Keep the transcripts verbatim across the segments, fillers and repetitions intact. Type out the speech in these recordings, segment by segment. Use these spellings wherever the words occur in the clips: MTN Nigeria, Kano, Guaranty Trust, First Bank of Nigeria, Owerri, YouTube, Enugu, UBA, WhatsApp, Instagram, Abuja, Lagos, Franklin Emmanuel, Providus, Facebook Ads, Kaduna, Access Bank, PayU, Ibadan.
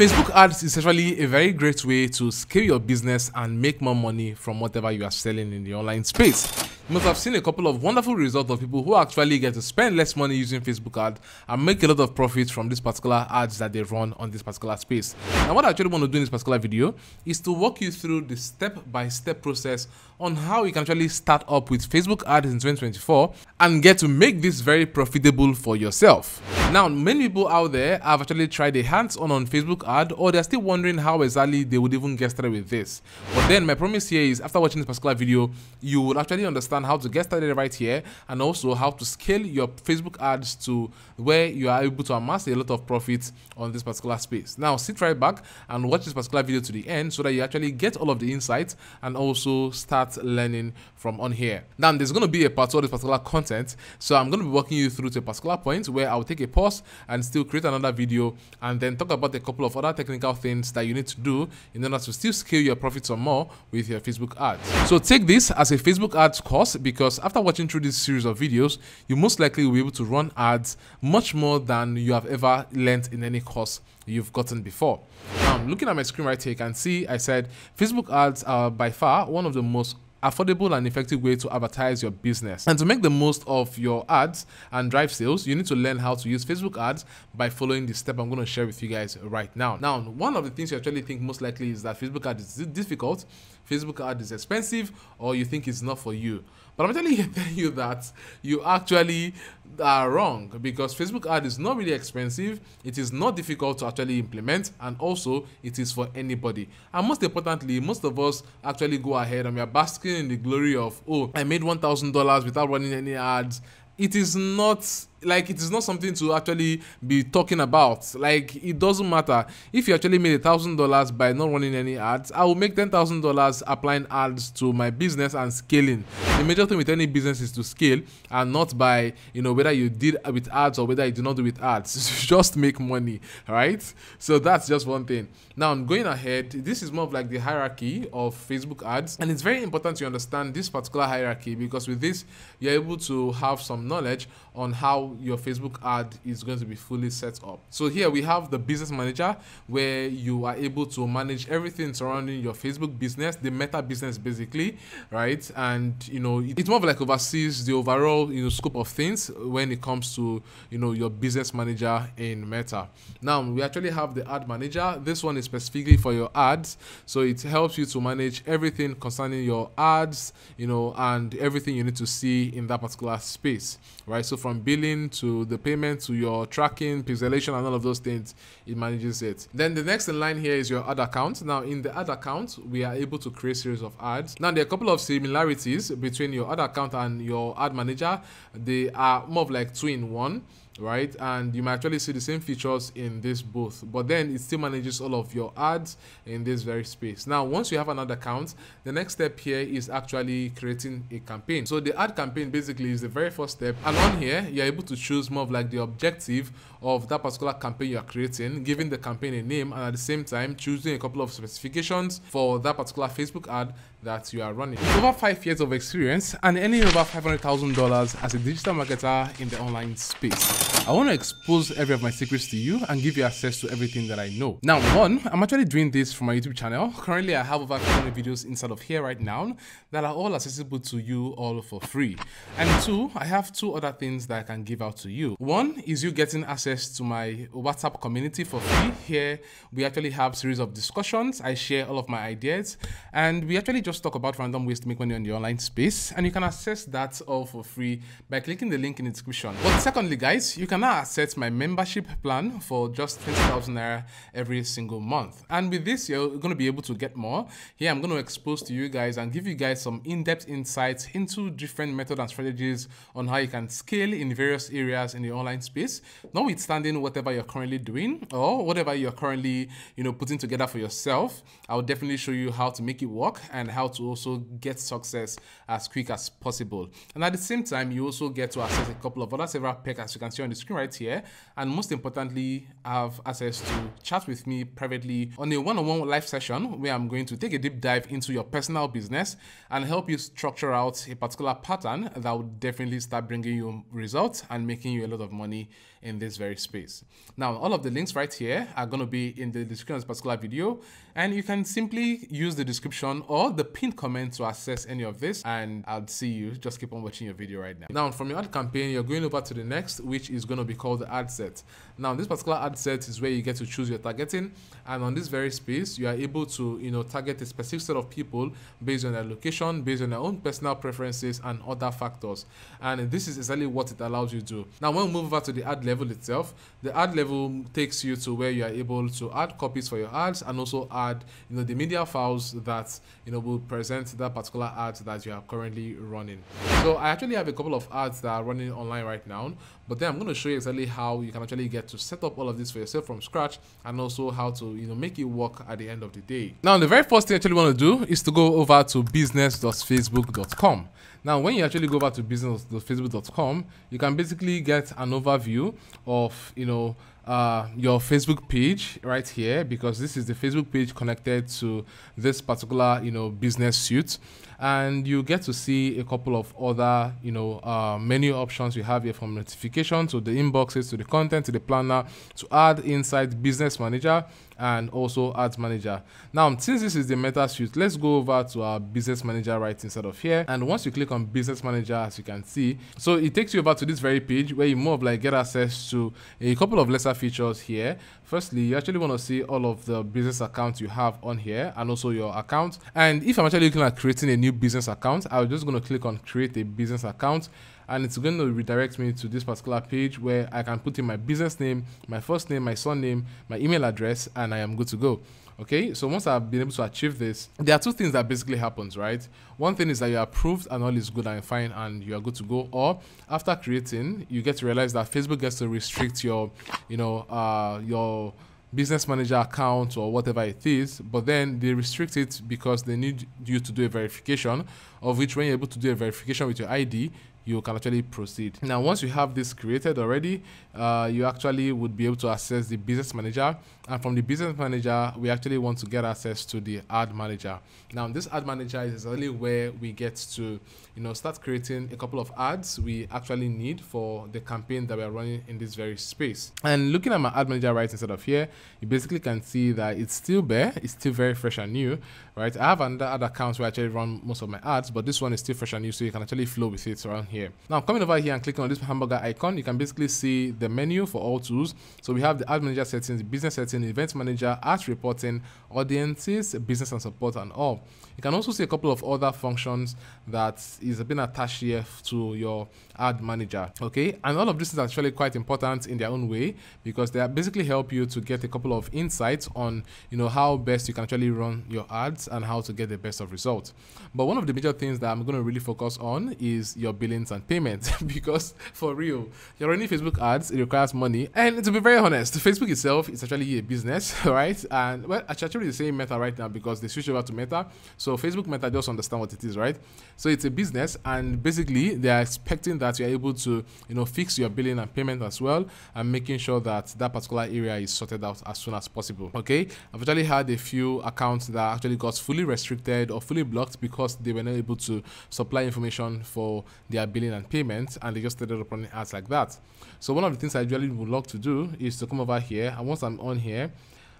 Facebook ads is actually a very great way to scale your business and make more money from whatever you are selling in the online space. You must have seen a couple of wonderful results of people who actually get to spend less money using Facebook ads and make a lot of profit from these particular ads that they run on this particular space. And what I actually want to do in this particular video is to walk you through the step-by-step process on how you can actually start up with Facebook ads in twenty twenty-four and get to make this very profitable for yourself. Now, many people out there have actually tried a hands-on on Facebook ad, or they're still wondering how exactly they would even get started with this. But then my promise here is, after watching this particular video, you will actually understand how to get started right here, and also how to scale your Facebook ads to where you are able to amass a lot of profit on this particular space. Now, sit right back and watch this particular video to the end so that you actually get all of the insights and also start learning from on here. Now, there's going to be a part two of this particular content, so I'm going to be walking you through to a particular point where I'll take a pause and still create another video and then talk about a couple of other technical things that you need to do in order to still scale your profits or more with your Facebook ads. So take this as a Facebook ads course, because after watching through this series of videos, you most likely will be able to run ads much more than you have ever learned in any course you've gotten before. Now, looking at my screen right here, you can see I said Facebook ads are by far one of the most affordable and effective way to advertise your business. And to make the most of your ads and drive sales, you need to learn how to use Facebook ads by following the step I'm going to share with you guys right now. Now, one of the things you actually think most likely is that Facebook ad is difficult, Facebook ad is expensive, or you think it's not for you. But I'm actually telling you that you actually are wrong, because Facebook ad is not really expensive, it is not difficult to actually implement, and also it is for anybody. And most importantly, most of us actually go ahead and we are basking in the glory of, oh, I made one thousand dollars without running any ads. It is not like, it is not something to actually be talking about. Like, it doesn't matter if you actually made a thousand dollars by not running any ads. I will make ten thousand dollars applying ads to my business and scaling. The major thing with any business is to scale, and not by, you know, whether you did with ads or whether you do not do with ads. Just make money, right? So that's just one thing. Now, I'm going ahead. This is more of like the hierarchy of Facebook ads, and it's very important to understand this particular hierarchy, because with this you're able to have some knowledge on how your Facebook ad is going to be fully set up. So here we have the business manager, where you are able to manage everything surrounding your Facebook business, the meta business basically, right? And you know, it's more of like oversees the overall, you know, scope of things when it comes to, you know, your business manager in Meta. Now we actually have the ad manager. This one is specifically for your ads, so it helps you to manage everything concerning your ads, you know, and everything you need to see in that particular space, right? So from billing to the payment to your tracking, pixelation, and all of those things, it manages it. Then the next in line here is your ad account. Now in the ad account, we are able to create series of ads. Now there are a couple of similarities between your ad account and your ad manager. They are more of like two in one, right? And you might actually see the same features in this both, but then it still manages all of your ads in this very space. Now once you have another account, the next step here is actually creating a campaign. So the ad campaign basically is the very first step, and on here you're able to choose more of like the objective of that particular campaign you're creating, giving the campaign a name, and at the same time choosing a couple of specifications for that particular Facebook ad that you are running. Over five years of experience and earning over five hundred thousand dollars as a digital marketer in the online space, I want to expose every of my secrets to you and give you access to everything that I know. Now, one, I'm actually doing this from my YouTube channel. Currently, I have over three hundred videos inside of here right now that are all accessible to you all for free. And two, I have two other things that I can give out to you. One is you getting access to my WhatsApp community for free. Here, we actually have a series of discussions. I share all of my ideas, and we actually just talk about random ways to make money on the online space. And you can access that all for free by clicking the link in the description. But secondly, guys, you You can now access my membership plan for just twenty thousand naira every single month. And with this, you're going to be able to get more. Here, I'm going to expose to you guys and give you guys some in-depth insights into different methods and strategies on how you can scale in various areas in the online space, notwithstanding whatever you're currently doing or whatever you're currently, you know, putting together for yourself. I'll definitely show you how to make it work and how how to also get success as quick as possible. And at the same time, you also get to access a couple of other several packs, as you can see on the screen right here. And most importantly, have access to chat with me privately on a one-on-one live session where I'm going to take a deep dive into your personal business and help you structure out a particular pattern that will definitely start bringing you results and making you a lot of money in this very space. Now, all of the links right here are going to be in the description of this particular video, and you can simply use the description or the pinned comment to access any of this, and I'll see you. Just keep on watching your video right now. Now, from your ad campaign, you're going over to the next, which is going to be called the ad set. Now, this particular ad set is where you get to choose your targeting, and on this very space, you are able to, you know, target a specific set of people based on their location, based on their own personal preferences and other factors. And this is exactly what it allows you to do. Now, when we move over to the ad level itself, the ad level takes you to where you are able to add copies for your ads and also add, you know, the media files that, you know, will present that particular ad that you are currently running. So I actually have a couple of ads that are running online right now, but then I'm going to show you exactly how you can actually get to set up all of this for yourself from scratch, and also how to, you know, make it work at the end of the day. Now, the very first thing you actually want to do is to go over to business dot facebook dot com. Now, when you actually go over to business dot facebook dot com, you can basically get an overview of, you know, Uh, your Facebook page right here, because this is the Facebook page connected to this particular, you know, business suite. And you get to see a couple of other, you know, uh, menu options you have here, from notifications to the inboxes, to the content, to the planner, to add inside business manager, and also ads manager. Now, since this is the meta suite, let's go over to our business manager right inside of here. And once you click on business manager, as you can see, so it takes you over to this very page where you more of like get access to a couple of lesser features here. Firstly, you actually want to see all of the business accounts you have on here, and also your account. And if I'm actually looking at creating a new business account, I'm just going to click on create a business account, and it's going to redirect me to this particular page where I can put in my business name, my first name, my surname, my email address, and I am good to go. Okay, so once I've been able to achieve this, there are two things that basically happens, right? One thing is that you're approved and all is good and fine and you're good to go. Or after creating, you get to realize that Facebook gets to restrict your, you know, uh, your business manager account or whatever it is, but then they restrict it because they need you to do a verification, of which when you're able to do a verification with your I D, you can actually proceed. Now, once you have this created already, uh, you actually would be able to access the business manager. And from the business manager, we actually want to get access to the ad manager. Now, this ad manager is exactly where we get to, you know, start creating a couple of ads we actually need for the campaign that we are running in this very space. And looking at my ad manager right inside of here, you basically can see that it's still bare. It's still very fresh and new, right? I have another ad account where I actually run most of my ads, but this one is still fresh and new, so you can actually flow with it around here. Now, coming over here and clicking on this hamburger icon, you can basically see the menu for all tools. So we have the ad manager settings, the business settings, event manager, ads reporting, audiences, business and support, and all. You can also see a couple of other functions that is been attached here to your ad manager. Okay, and all of this is actually quite important in their own way, because they basically help you to get a couple of insights on, you know, how best you can actually run your ads and how to get the best of results. But one of the major things that I'm going to really focus on is your billing and payments, because for real, you're running Facebook ads, it requires money. And to be very honest, Facebook itself is actually a business, right? And well, actually the same Meta right now, because they switch over to Meta. So Facebook Meta, just understand what it is, right? So it's a business, and basically they are expecting that you're able to, you know, fix your billing and payment as well, and making sure that that particular area is sorted out as soon as possible. Okay, I've actually had a few accounts that actually got fully restricted or fully blocked because they were not able to supply information for their billing and payments, and they just started up running ads like that. So one of the things I usually would like to do is to come over here, and once I'm on here,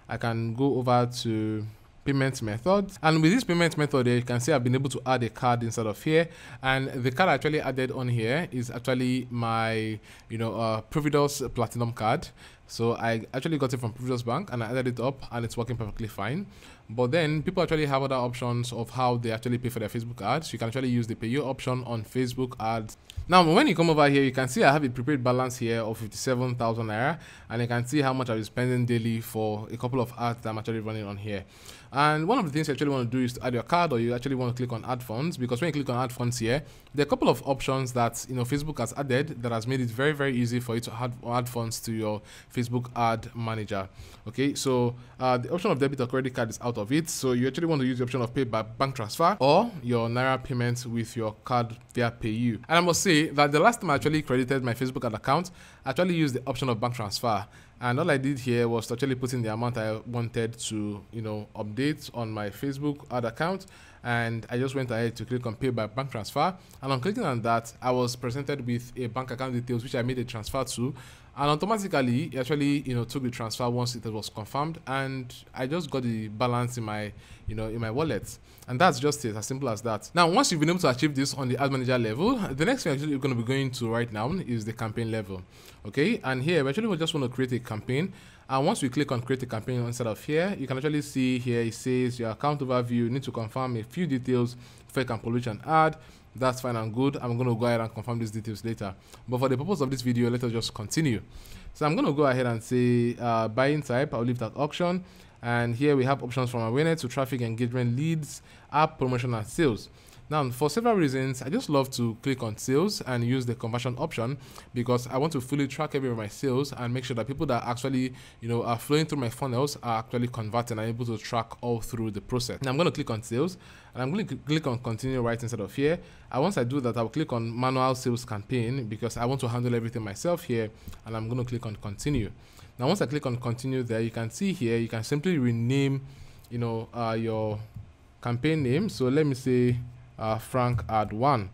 I can go over to payment method, and with this payment method here, you can see I've been able to add a card inside of here, and the card I actually added on here is actually my, you know, uh, Providus Platinum card. So I actually got it from First Bank and I added it up, and it's working perfectly fine. But then people actually have other options of how they actually pay for their Facebook ads. You can actually use the pay you option on Facebook ads. Now, when you come over here, you can see I have a prepaid balance here of fifty-seven thousand naira, and you can see how much I was spending daily for a couple of ads that I'm actually running on here. And one of the things you actually want to do is to add your card, or you actually want to click on add funds, because when you click on add funds here, there are a couple of options that, you know, Facebook has added that has made it very, very easy for you to add, add funds to your Facebook Facebook ad manager. Okay, so uh, the option of debit or credit card is out of it, so you actually want to use the option of pay by bank transfer or your Naira payments with your card via PayU. And I must say that the last time I actually credited my Facebook ad account, I actually used the option of bank transfer, and all I did here was to actually put in the amount I wanted to, you know, update on my Facebook ad account, and I just went ahead to click on pay by bank transfer, and on clicking on that, I was presented with a bank account details which I made a transfer to, and automatically it actually, you know, took the transfer once it was confirmed, and I just got the balance in my, you know, in my wallet. And that's just it, as simple as that. Now, once you've been able to achieve this on the ad manager level, the next thing actually you're going to be going to right now is the campaign level. Okay, and here we actually we just want to create a campaign, and once we click on create a campaign instead of here, you can actually see here it says your account overview, you need to confirm a few details before you can publish an ad. That's fine and good. I'm going to go ahead and confirm these details later, but for the purpose of this video, let us just continue. So I'm going to go ahead and say uh, buying type, I'll leave that auction, and here we have options from awareness to traffic, engagement, leads, app promotion, and sales. Now, for several reasons, I just love to click on sales and use the conversion option because I want to fully track every of my sales and make sure that people that actually, you know, are flowing through my funnels are actually converting and able to track all through the process. Now, I'm going to click on sales, and I'm going to click on continue right instead of here. And once I do that, I'll click on manual sales campaign because I want to handle everything myself here, and I'm going to click on continue. Now, once I click on continue there, you can see here, you can simply rename, you know, uh, your campaign name. So let me say, Uh, Frank ad one,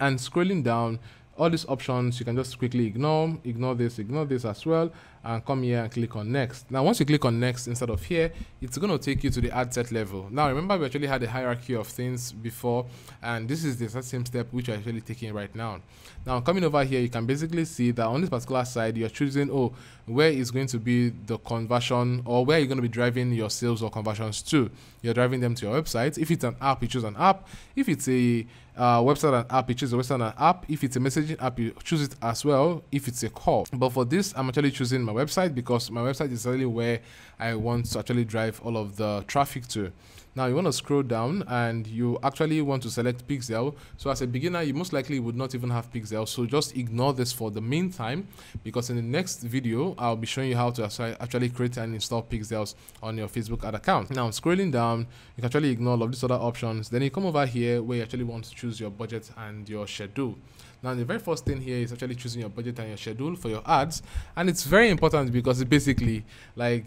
and scrolling down, all these options you can just quickly ignore ignore this ignore this as well, and come here and click on next. Now, once you click on next instead of here, it's going to take you to the ad set level. Now, remember, we actually had a hierarchy of things before, and this is the same step which you're actually taking right now. Now, coming over here, you can basically see that on this particular side, you're choosing oh where is going to be the conversion, or where you're going to be driving your sales or conversions to. You're driving them to your website. If it's an app, you choose an app. If it's a uh, website and app, you choose a website and app. If it's a messaging app, you choose it as well. If it's a call, but for this, I'm actually choosing my My website because my website is really where I want to actually drive all of the traffic to. Now, you want to scroll down, and you actually want to select pixel. So as a beginner, you most likely would not even have pixel, so just ignore this for the meantime, because in the next video I'll be showing you how to actually create and install pixels on your Facebook ad account. Now, scrolling down, you can actually ignore all of these other options. Then you come over here where you actually want to choose your budget and your schedule. Now, the very first thing here is actually choosing your budget and your schedule for your ads, and it's very important because it basically, like,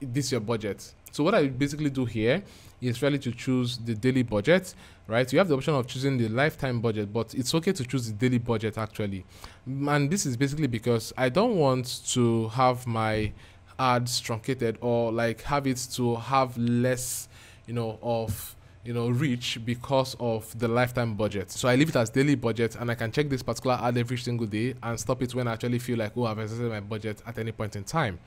this is your budget. So what I basically do here is really to choose the daily budget, right? You have the option of choosing the lifetime budget, but it's okay to choose the daily budget actually. And this is basically because I don't want to have my ads truncated, or like have it to have less, you know, of, you know, reach because of the lifetime budget. So I leave it as daily budget, and I can check this particular ad every single day and stop it when I actually feel like, oh, I've exceeded my budget at any point in time.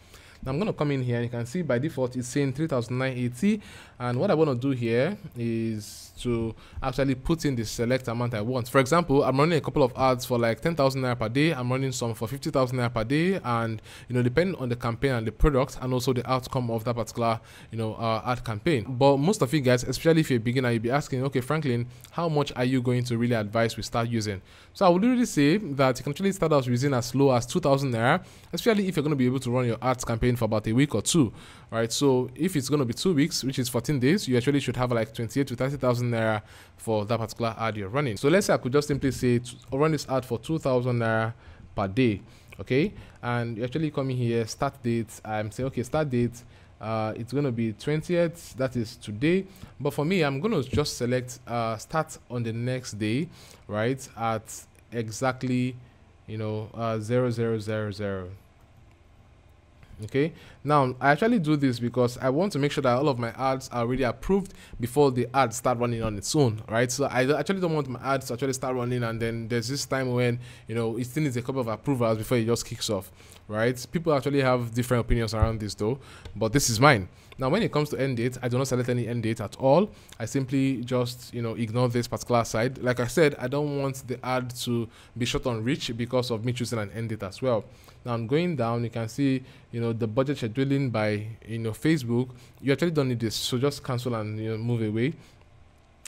Now, I'm going to come in here, and you can see by default it's saying three thousand nine hundred eighty, and what I want to do here is to actually put in the select amount I want. For example, I'm running a couple of ads for like ten thousand naira per day, I'm running some for fifty thousand naira per day, and, you know, depending on the campaign and the product and also the outcome of that particular, you know, uh, ad campaign. But most of you guys, especially if you're a beginner, you'll be asking, okay, Franklin, how much are you going to really advise we start using? So I would really say that you can actually start out using as low as two thousand naira, especially if you're going to be able to run your ads campaign for about a week or two, right? So if it's going to be two weeks, which is fourteen days, you actually should have like twenty-eight to thirty thousand naira for that particular ad you're running. So let's say I could just simply say run this ad for two thousand naira per day, okay? And you actually come in here, start date. I'm saying, okay, start date. Uh, it's going to be twentieth, that is today. But for me, I'm going to just select uh, start on the next day, right? At exactly, you know, uh, zero zero zero zero. Okay, now I actually do this because I want to make sure that all of my ads are already approved before the ads start running on its own, right? So I actually don't want my ads to actually start running, and then there's this time when, you know, it still needs a couple of approvals before it just kicks off, right? People actually have different opinions around this though, but this is mine. Now, when it comes to end date, I do not select any end date at all. I simply just, you know, ignore this particular side. Like I said, I don't want the ad to be short on reach because of me choosing an end date as well. Now, I'm going down, you can see, you know, the budget scheduling by, you know, Facebook. You actually don't need this, so just cancel and, you know, move away.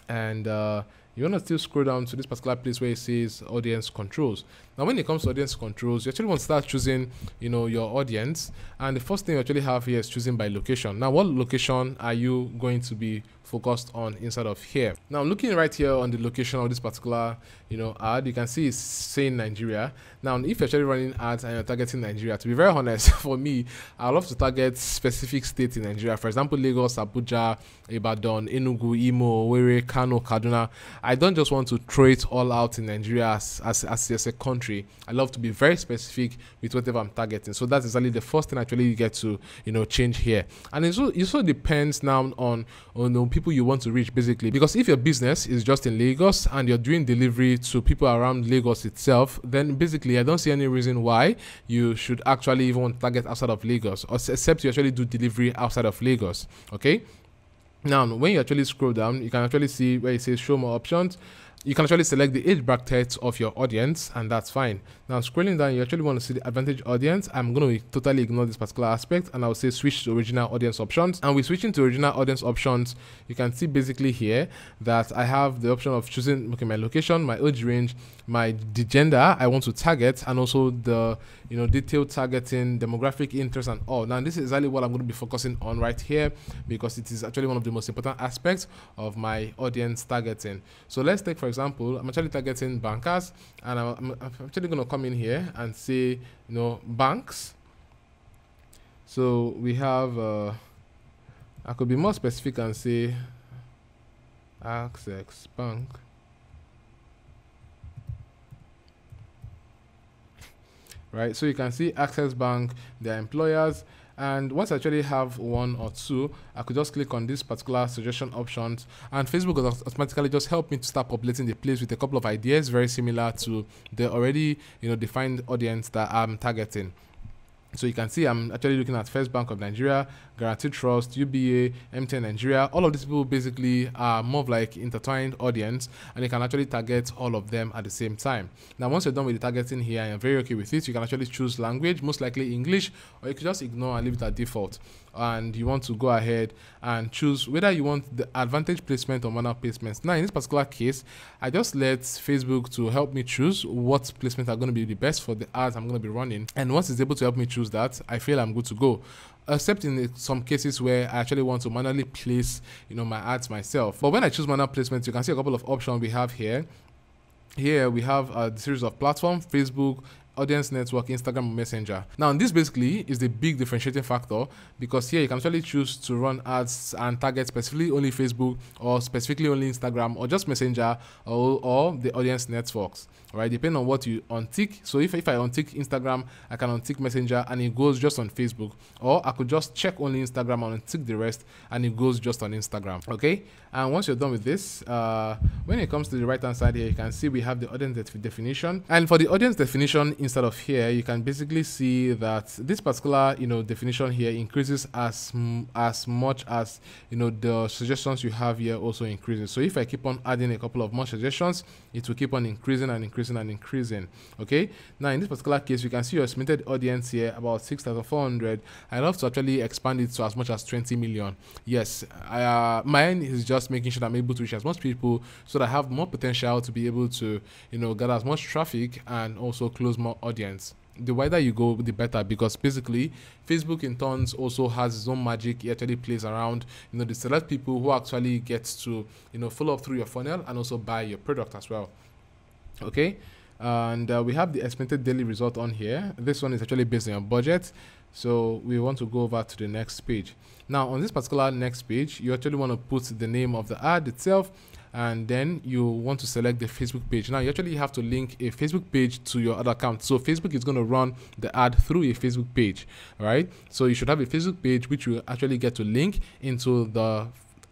And uh, you want to still scroll down to this particular place where it says audience controls. Now, when it comes to audience controls, you actually want to start choosing, you know, your audience. And the first thing you actually have here is choosing by location. Now, what location are you going to be focused on inside of here? Now, looking right here on the location of this particular, you know, ad, you can see it's saying Nigeria. Now, if you're actually running ads and you're targeting Nigeria, to be very honest, for me, I love to target specific states in Nigeria. For example, Lagos, Abuja, Ibadan, Enugu, Imo, Owerri, Kano, Kaduna. I don't just want to throw it all out in Nigeria as, as, as, as a country. I love to be very specific with whatever I'm targeting. So that's exactly the first thing actually you get to, you know, change here. And it so, it so depends now on, on the people you want to reach, basically, because if your business is just in Lagos and you're doing delivery to people around Lagos itself, then basically I don't see any reason why you should actually even want to target outside of Lagos, or except you actually do delivery outside of Lagos. Okay, now when you actually scroll down, you can actually see where it says show more options. You can actually select the age bracket of your audience, and that's fine. Now, scrolling down, you actually want to see the advantage audience. I'm going to totally ignore this particular aspect, and I'll say switch to original audience options. And with switching to original audience options, you can see basically here that I have the option of choosing, okay, my location, my age range, my the gender I want to target, and also the, you know, detailed targeting, demographic interest, and all. Now, this is exactly what I'm going to be focusing on right here, because it is actually one of the most important aspects of my audience targeting. So let's take, for example, Example, I'm actually targeting bankers, and I'm, I'm actually going to come in here and say, you know, banks. So we have, uh, I could be more specific and say Access Bank. Right, so you can see Access Bank, their employers. And once I actually have one or two, I could just click on this particular suggestion options, and Facebook will automatically just help me to start populating the place with a couple of ideas very similar to the already, you know, defined audience that I'm targeting. So you can see I'm actually looking at First Bank of Nigeria, Guaranty Trust, U B A, M T N Nigeria. All of these people basically are more of like intertwined audience, and you can actually target all of them at the same time. Now, once you're done with the targeting here and you're very okay with it, you can actually choose language, most likely English, or you can just ignore and leave it at default. And you want to go ahead and choose whether you want the advantage placement or manual placements. Now, in this particular case, I just let Facebook to help me choose what placements are going to be the best for the ads I'm going to be running. And once it's able to help me choose that, I feel I'm good to go. Except in some cases where I actually want to manually place, you know, my ads myself. But when I choose manual placements, you can see a couple of options we have here. Here we have a series of platforms: Facebook, Audience Network, Instagram, Messenger. Now, this basically is the big differentiating factor, because here you can actually choose to run ads and target specifically only Facebook, or specifically only Instagram, or just Messenger, or, or the audience networks, right? Depending on what you untick. So if, if I untick Instagram, I can untick Messenger and it goes just on Facebook, or I could just check only Instagram and untick the rest and it goes just on Instagram, okay? And once you're done with this, uh, when it comes to the right-hand side here, you can see we have the audience definition. And for the audience definition, instead of here, you can basically see that this particular, you know, definition here increases as as much as, you know, the suggestions you have here also increases. So if I keep on adding a couple of more suggestions, it will keep on increasing and increasing and increasing. Okay. Now in this particular case, you can see your estimated audience here about six thousand four hundred. I love to actually expand it to as much as twenty million. Yes, I, uh, mine is just making sure that I'm able to reach as much people so that I have more potential to be able to, you know, gather as much traffic and also close more audience. The wider you go, the better, because basically Facebook in turns also has its own magic. It actually plays around, you know, the select people who actually gets to, you know, follow up through your funnel and also buy your product as well. Okay, and uh, we have the estimated daily result on here. This one is actually based on your budget, so we want to go over to the next page. Now on this particular next page, you actually want to put the name of the ad itself, and then you want to select the Facebook page. Now you actually have to link a Facebook page to your other account, so Facebook is going to run the ad through a Facebook page, right? So you should have a Facebook page which you actually get to link into the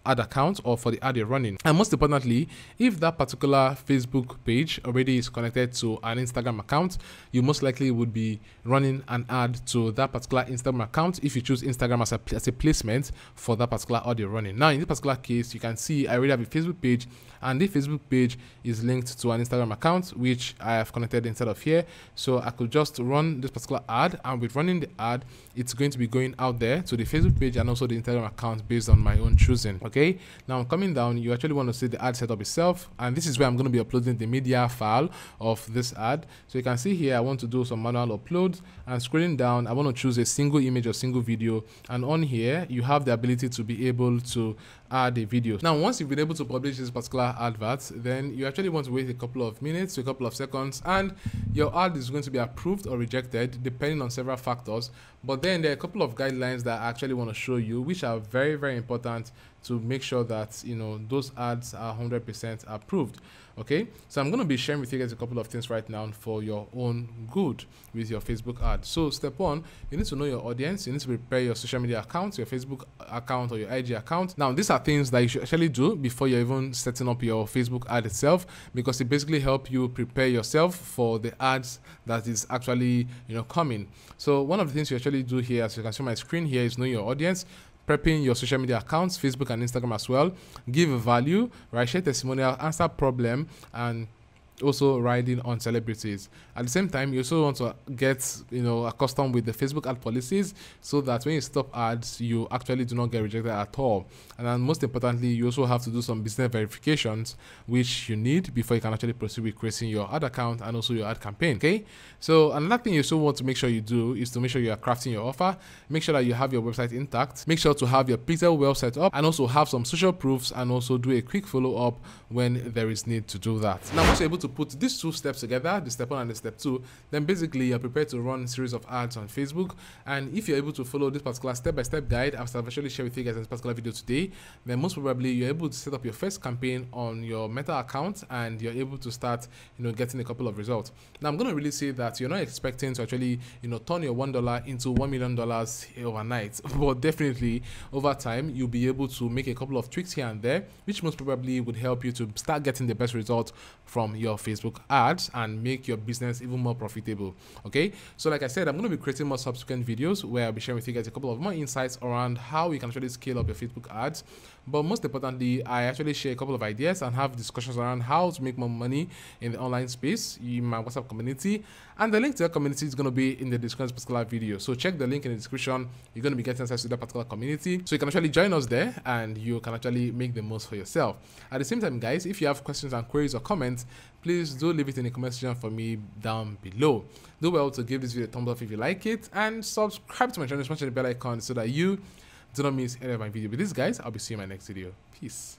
ad account or for the ad you're running. And most importantly, if that particular Facebook page already is connected to an Instagram account, you most likely would be running an ad to that particular Instagram account if you choose Instagram as a, as a placement for that particular ad you're running. Now in this particular case, you can see I already have a Facebook page, and the Facebook page is linked to an Instagram account which I have connected instead of here. So I could just run this particular ad, and with running the ad, it's going to be going out there to the Facebook page and also the Instagram account based on my own choosing. Okay. Okay, now coming down, you actually want to see the ad setup itself, and this is where I'm going to be uploading the media file of this ad. So you can see here I want to do some manual uploads, and scrolling down I want to choose a single image or single video, and on here you have the ability to be able to add a video. Now once you've been able to publish this particular advert, then you actually want to wait a couple of minutes to a couple of seconds, and your ad is going to be approved or rejected depending on several factors. But then there are a couple of guidelines that I actually want to show you, which are very very important to make sure that you know those ads are one hundred percent approved. Okay, so I'm going to be sharing with you guys a couple of things right now for your own good with your Facebook ad. So step one, you need to know your audience. You need to prepare your social media account, your Facebook account or your I G account. Now these are things that you should actually do before you're even setting up your Facebook ad itself, because it basically helps you prepare yourself for the ads that is actually you know coming. So one of the things you actually do here, as you can see on my screen here, is know your audience, prepping your social media accounts, Facebook and Instagram as well, give value, right, share testimonial, answer problem, and also riding on celebrities. At the same time, you also want to get you know accustomed with the Facebook ad policies, so that when you stop ads, you actually do not get rejected at all. And then most importantly, you also have to do some business verifications, which you need before you can actually proceed with creating your ad account and also your ad campaign. Okay, so another thing you also want to make sure you do is to make sure you are crafting your offer, make sure that you have your website intact, make sure to have your pixel well set up, and also have some social proofs, and also do a quick follow-up when there is need to do that. Now once you're able to to put these two steps together, the step one and the step two, then basically you're prepared to run a series of ads on Facebook. And if you're able to follow this particular step-by-step guide I've actually shared with you guys in this particular video today, then most probably you're able to set up your first campaign on your Meta account, and you're able to start you know getting a couple of results. Now I'm going to really say that you're not expecting to actually you know turn your one dollar into one million dollars overnight, but definitely over time you'll be able to make a couple of tweaks here and there, which most probably would help you to start getting the best results from your Facebook ads and make your business even more profitable. Okay, so like I said, I'm going to be creating more subsequent videos where I'll be sharing with you guys a couple of more insights around how you can actually scale up your Facebook ads. But most importantly, I actually share a couple of ideas and have discussions around how to make more money in the online space in my WhatsApp community, and the link to that community is going to be in the description of this particular video. So check the link in the description. You're going to be getting access to that particular community, so you can actually join us there and you can actually make the most for yourself. At the same time, guys, if you have questions and queries or comments, please do leave it in the comment section for me down below. Do well to give this video a thumbs up if you like it, and subscribe to my channel, smash the bell icon so that you do not miss any of my videos. With this, guys, I'll be seeing you in my next video. Peace.